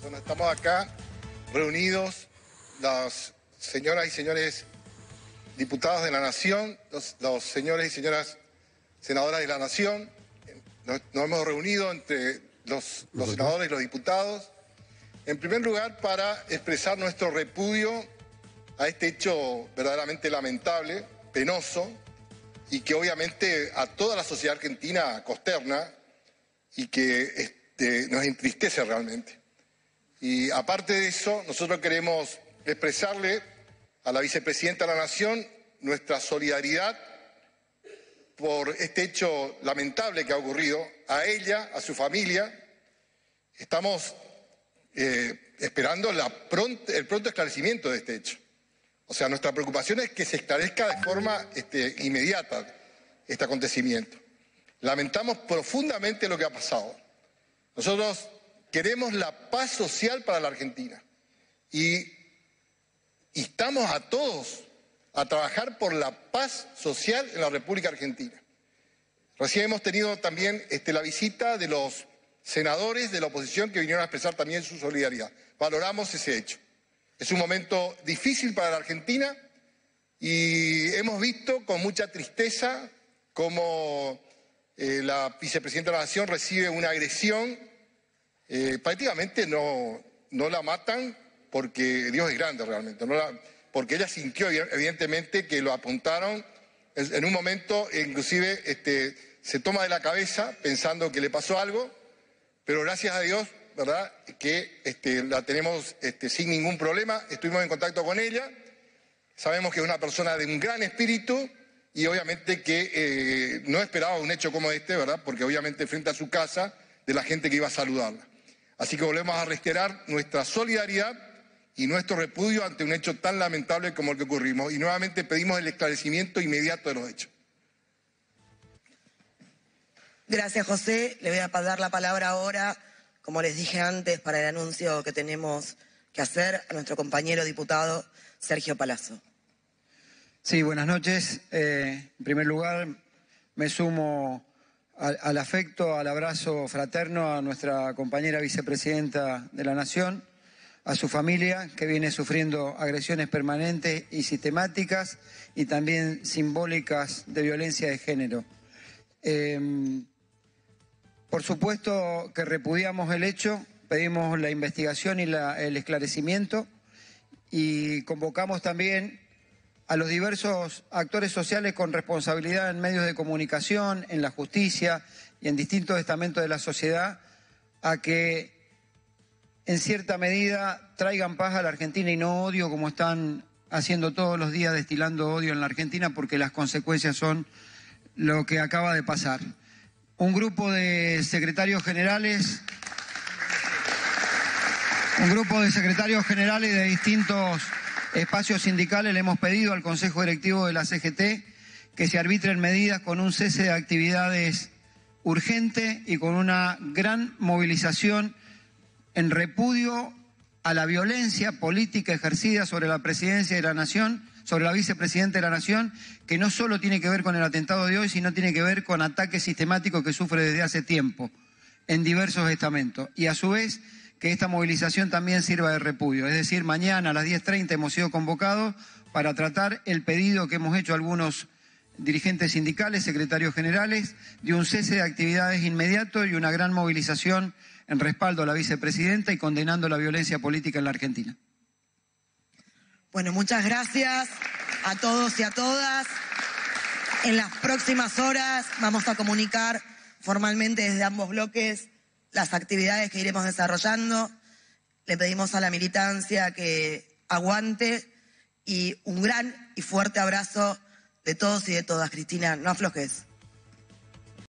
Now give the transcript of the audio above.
Bueno, estamos acá reunidos las señoras y señores diputados de la Nación, los señores y señoras senadoras de la Nación. Nos hemos reunido entre los senadores y los diputados, en primer lugar para expresar nuestro repudio a este hecho verdaderamente lamentable, penoso, y que obviamente a toda la sociedad argentina consterna y que nos entristece realmente. Y aparte de eso, nosotros queremos expresarle a la vicepresidenta de la Nación nuestra solidaridad por este hecho lamentable que ha ocurrido, a ella, a su familia. Estamos esperando el pronto esclarecimiento de este hecho. O sea, nuestra preocupación es que se esclarezca de forma inmediata este acontecimiento. Lamentamos profundamente lo que ha pasado. Nosotros queremos la paz social para la Argentina y instamos a todos a trabajar por la paz social en la República Argentina. Recién hemos tenido también la visita de los senadores de la oposición que vinieron a expresar también su solidaridad. Valoramos ese hecho. Es un momento difícil para la Argentina y hemos visto con mucha tristeza cómo la vicepresidenta de la Nación recibe una agresión. Prácticamente no la matan porque Dios es grande realmente, porque ella sintió evidentemente que lo apuntaron en un momento, inclusive se toma de la cabeza pensando que le pasó algo, pero gracias a Dios, ¿verdad?, que la tenemos sin ningún problema. Estuvimos en contacto con ella, sabemos que es una persona de un gran espíritu y obviamente que no esperaba un hecho como este, ¿verdad?, porque obviamente frente a su casa de la gente que iba a saludarla. Así que volvemos a reiterar nuestra solidaridad y nuestro repudio ante un hecho tan lamentable como el que ocurrimos. Y nuevamente pedimos el esclarecimiento inmediato de los hechos. Gracias, José. Le voy a pasar la palabra ahora, como les dije antes, para el anuncio que tenemos que hacer a nuestro compañero diputado Sergio Palazzo. Sí, buenas noches. En primer lugar, me sumo al afecto, al abrazo fraterno a nuestra compañera vicepresidenta de la Nación, a su familia que viene sufriendo agresiones permanentes y sistemáticas y también simbólicas de violencia de género. Por supuesto que repudiamos el hecho, pedimos la investigación y el esclarecimiento y convocamos también a los diversos actores sociales con responsabilidad en medios de comunicación, en la justicia y en distintos estamentos de la sociedad, a que en cierta medida traigan paz a la Argentina y no odio como están haciendo todos los días, destilando odio en la Argentina, porque las consecuencias son lo que acaba de pasar. Un grupo de secretarios generales, de distintos espacios sindicales le hemos pedido al Consejo Directivo de la CGT que se arbitren medidas con un cese de actividades urgente y con una gran movilización en repudio a la violencia política ejercida sobre la presidencia de la Nación, sobre la vicepresidenta de la Nación, que no solo tiene que ver con el atentado de hoy, sino tiene que ver con ataques sistemáticos que sufre desde hace tiempo en diversos estamentos. Y a su vez, que esta movilización también sirva de repudio. Es decir, mañana a las 10:30 hemos sido convocados para tratar el pedido que hemos hecho a algunos dirigentes sindicales, secretarios generales, de un cese de actividades inmediato y una gran movilización en respaldo a la vicepresidenta y condenando la violencia política en la Argentina. Bueno, muchas gracias a todos y a todas. En las próximas horas vamos a comunicar formalmente desde ambos bloques las actividades que iremos desarrollando. Le pedimos a la militancia que aguante y un gran y fuerte abrazo de todos y de todas. Cristina, no aflojes.